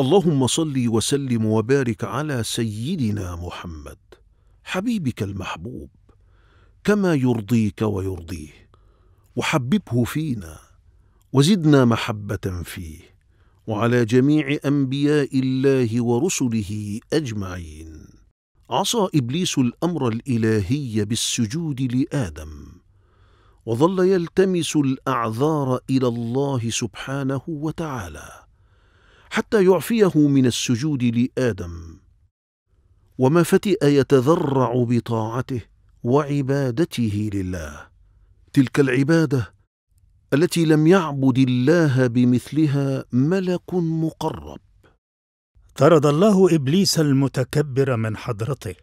اللهم صل وسلم وبارك على سيدنا محمد حبيبك المحبوب كما يرضيك ويرضيه، وحببه فينا وزدنا محبة فيه، وعلى جميع أنبياء الله ورسله أجمعين. عصى إبليس الأمر الإلهي بالسجود لآدم، وظل يلتمس الأعذار إلى الله سبحانه وتعالى حتى يعفيه من السجود لآدم، وما فتئ يتذرع بطاعته وعبادته لله، تلك العبادة التي لم يعبد الله بمثلها ملك مقرب. طرد الله إبليس المتكبر من حضرته،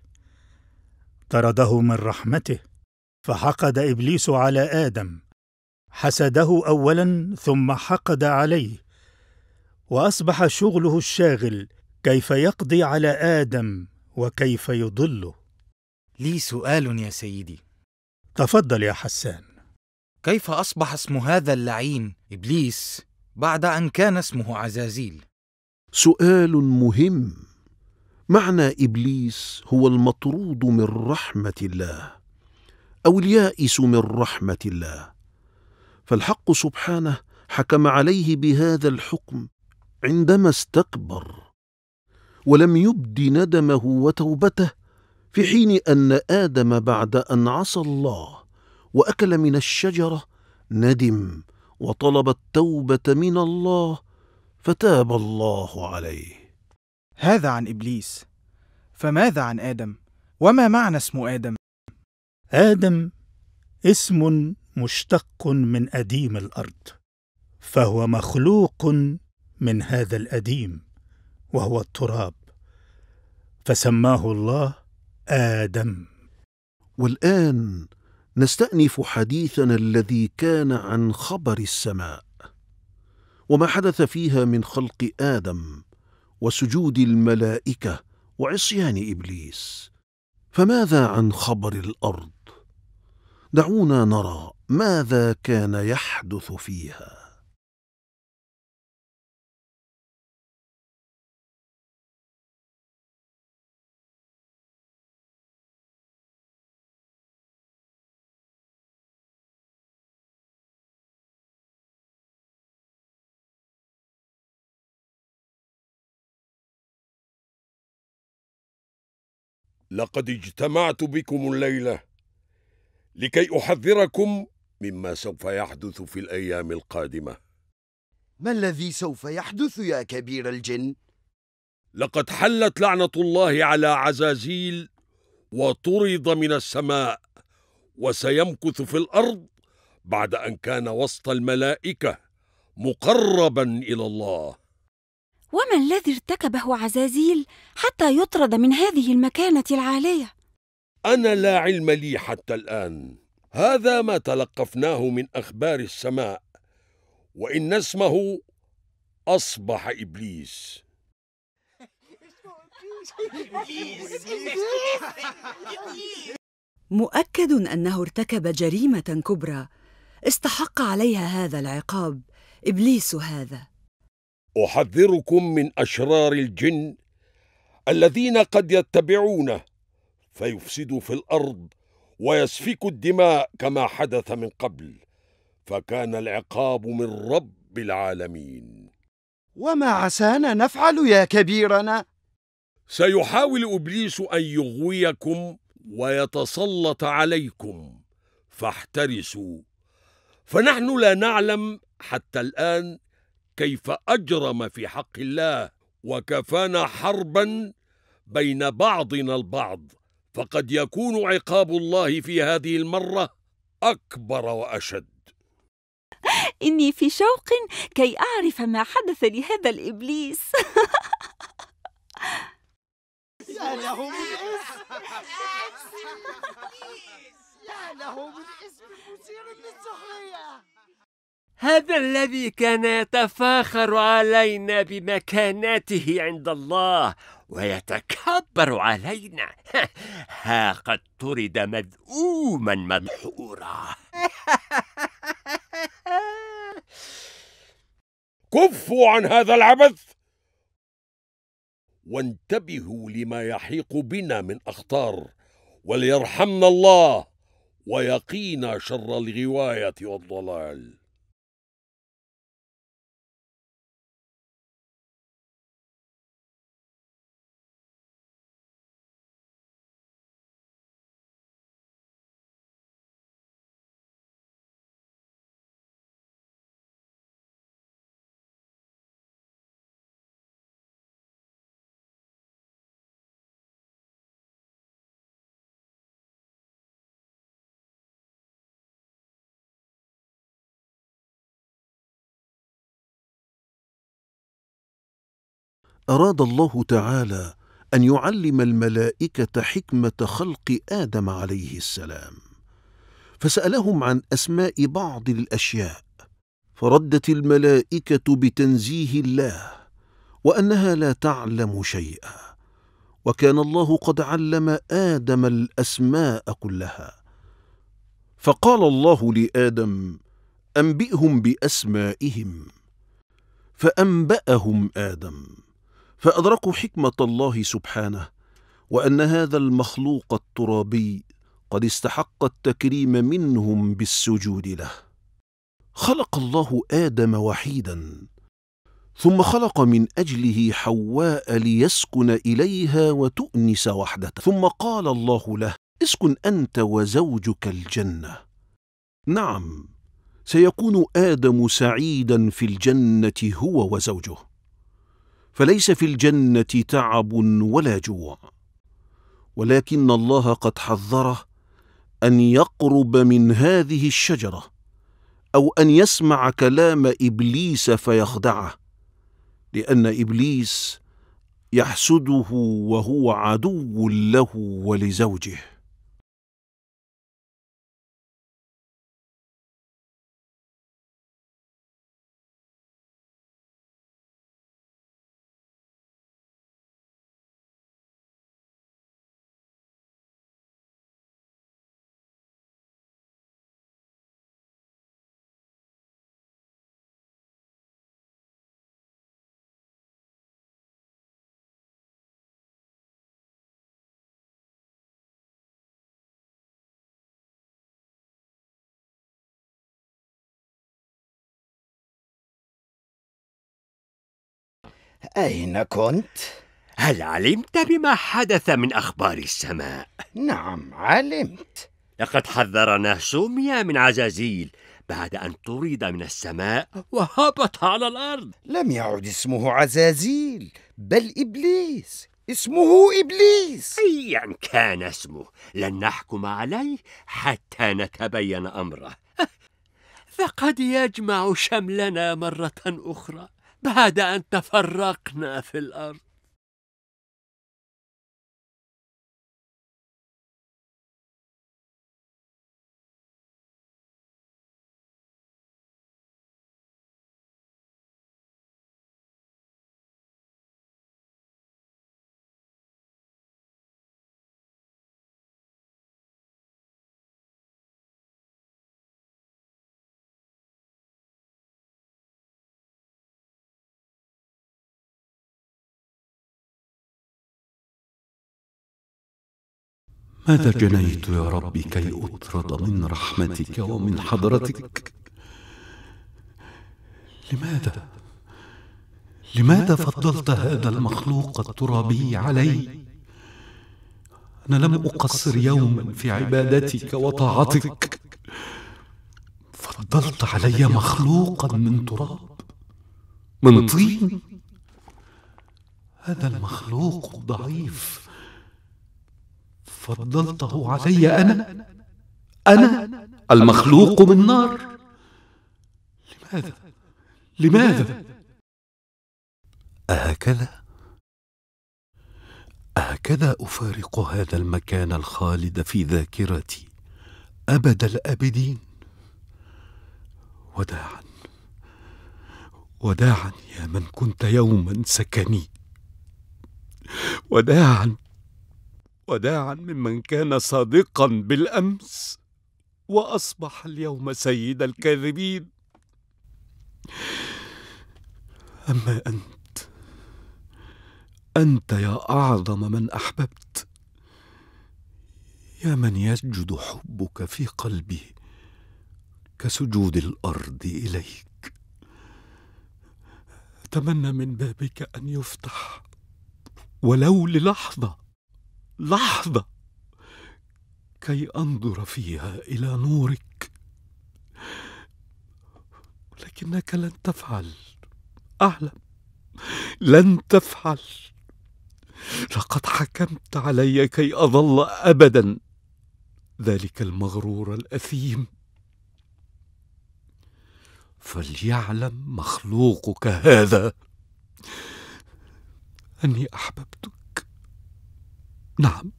طرده من رحمته، فحقد إبليس على آدم، حسده أولا ثم حقد عليه، وأصبح شغله الشاغل كيف يقضي على آدم وكيف يضله. لي سؤال يا سيدي. تفضل يا حسان. كيف أصبح اسم هذا اللعين إبليس بعد أن كان اسمه عزازيل؟ سؤال مهم. معنى إبليس هو المطرود من رحمة الله أو اليائس من رحمة الله، فالحق سبحانه حكم عليه بهذا الحكم عندما استكبر ولم يبد ندمه وتوبته، في حين أن آدم بعد أن عصى الله وأكل من الشجرة ندم وطلب التوبة من الله فتاب الله عليه. هذا عن إبليس، فماذا عن آدم؟ وما معنى اسم آدم؟ آدم اسم مشتق من أديم الأرض، فهو مخلوق من هذا الأديم وهو التراب، فسماه الله آدم. والآن نستأنف حديثنا الذي كان عن خبر السماء وما حدث فيها من خلق آدم وسجود الملائكة وعصيان إبليس، فماذا عن خبر الأرض؟ دعونا نرى ماذا كان يحدث فيها. لقد اجتمعت بكم الليلة لكي أحذركم مما سوف يحدث في الأيام القادمة. ما الذي سوف يحدث يا كبير الجن؟ لقد حلت لعنة الله على عزازيل وطرد من السماء، وسيمكث في الأرض بعد أن كان وسط الملائكة مقربا إلى الله. وما الذي ارتكبه عزازيل حتى يطرد من هذه المكانة العالية؟ أنا لا علم لي حتى الآن. هذا ما تلقفناه من أخبار السماء، وإن اسمه أصبح إبليس. مؤكد أنه ارتكب جريمة كبرى استحق عليها هذا العقاب، إبليس هذا. أحذركم من أشرار الجن الذين قد يتبعونه فيفسدوا في الأرض ويسفكوا الدماء كما حدث من قبل، فكان العقاب من رب العالمين. وما عسانا نفعل يا كبيرنا؟ سيحاول إبليس أن يغويكم ويتسلط عليكم فاحترسوا، فنحن لا نعلم حتى الآن كيف أجرم في حق الله، وكفانا حربا بين بعضنا البعض، فقد يكون عقاب الله في هذه المرة أكبر وأشد. إني في شوق كي أعرف ما حدث لهذا الإبليس. يا له من اسم، يا له من اسم مثير للسخرية. هذا الذي كان يتفاخر علينا بمكانته عند الله ويتكبر علينا، ها قد طرد مذءوما مدحورا. كفوا عن هذا العبث، وانتبهوا لما يحيق بنا من أخطار، وليرحمنا الله ويقينا شر الغواية والضلال. أراد الله تعالى أن يعلم الملائكة حكمة خلق آدم عليه السلام، فسألهم عن أسماء بعض الأشياء، فردت الملائكة بتنزيه الله وأنها لا تعلم شيئا، وكان الله قد علم آدم الأسماء كلها. فقال الله لآدم: أنبئهم بأسمائهم، فأنبأهم آدم، فأدركوا حكمة الله سبحانه، وأن هذا المخلوق الترابي قد استحق التكريم منهم بالسجود له. خلق الله آدم وحيدا، ثم خلق من أجله حواء ليسكن إليها وتؤنس وحدته، ثم قال الله له: اسكن أنت وزوجك الجنة. نعم، سيكون آدم سعيدا في الجنة هو وزوجه، فليس في الجنة تعب ولا جوع، ولكن الله قد حذره أن يقرب من هذه الشجرة، أو أن يسمع كلام إبليس فيخدعه، لأن إبليس يحسده وهو عدو له ولزوجه. أين كنت؟ هل علمت بما حدث من أخبار السماء؟ نعم علمت، لقد حذرنا سوميا من عزازيل بعد أن طرد من السماء وهبط على الأرض. لم يعد اسمه عزازيل بل إبليس، اسمه إبليس. أيا كان اسمه لن نحكم عليه حتى نتبين أمره، فقد يجمع شملنا مرة أخرى بعد أن تفرقنا في الأرض. ماذا جنيت يا رب كي أطرد من رحمتك ومن حضرتك؟ لماذا فضلت هذا المخلوق الترابي علي؟ أنا لم أقصر يوما في عبادتك وطاعتك، فضلت علي مخلوقا من تراب، من طين. هذا المخلوق ضعيف، فضلته علي أنا المخلوق من نار. لماذا؟ أهكذا أفارق هذا المكان الخالد في ذاكرتي أبد الأبدين؟ وداعا يا من كنت يوما سكني، وداعا ممن كان صادقا بالأمس وأصبح اليوم سيد الكاذبين. أما أنت أنت يا أعظم من أحببت، يا من يسجد حبك في قلبي كسجود الأرض إليك. أتمنى من بابك أن يفتح ولو للحظة، لحظة، كي أنظر فيها إلى نورك، ولكنك لن تفعل، أعلم، لن تفعل. لقد حكمت علي كي أظل أبدا ذلك المغرور الأثيم. فليعلم مخلوقك هذا أني أحببتك، نعم،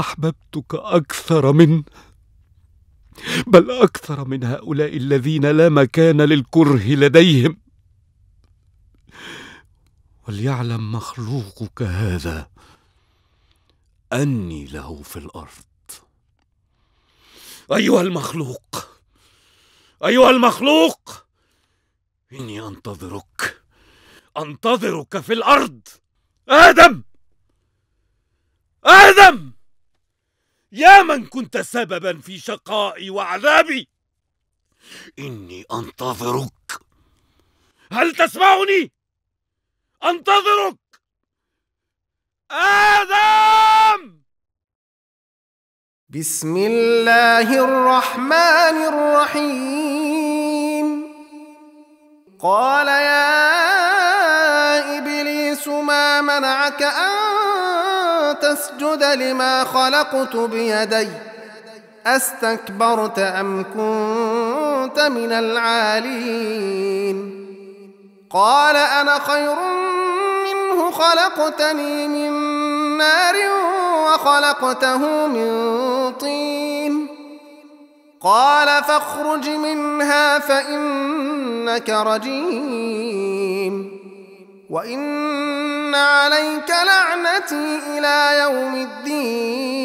أحببتك أكثر منه، بل أكثر من هؤلاء الذين لا مكان للكره لديهم. وليعلم مخلوقك هذا أني له في الأرض. أيها المخلوق، أيها المخلوق، إني أنتظرك، أنتظرك في الأرض. آدم، آدم، يا من كنت سببا في شقائي وعذابي، إني أنتظرك. هل تسمعني؟ أنتظرك آدم. بسم الله الرحمن الرحيم. قال يا إبليس ما منعك أن تسجد لما خلقت بيدي، أستكبرت أم كنت من العالين؟ قال أنا خير منه، خلقتني من نار وخلقته من طين. قال فاخرج منها فإنك رجيم، وإن عليك لعنتي إلى يوم الدين.